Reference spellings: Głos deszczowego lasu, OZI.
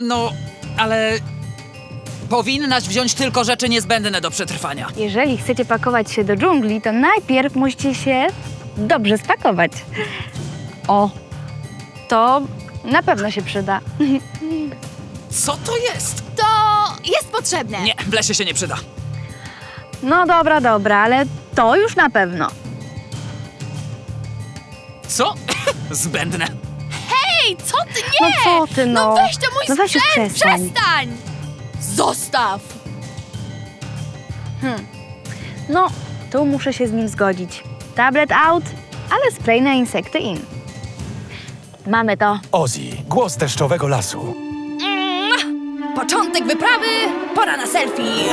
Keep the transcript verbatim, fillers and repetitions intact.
No, ale... Powinnaś wziąć tylko rzeczy niezbędne do przetrwania. Jeżeli chcecie pakować się do dżungli, to najpierw musicie się dobrze spakować. O, to na pewno się przyda. Co to jest? To jest potrzebne. Nie, w lesie się nie przyda. No dobra, dobra, ale to już na pewno. Co? Zbędne. Hej, co ty? Nie! No co ty, no? No weź to mój no weź sprzęt, przestań. przestań! Zostaw! Hmm. No, tu muszę się z nim zgodzić. Tablet out, ale spray na insekty in. Mamy to. O Z I, głos deszczowego lasu. Mm, początek wyprawy, pora na selfie.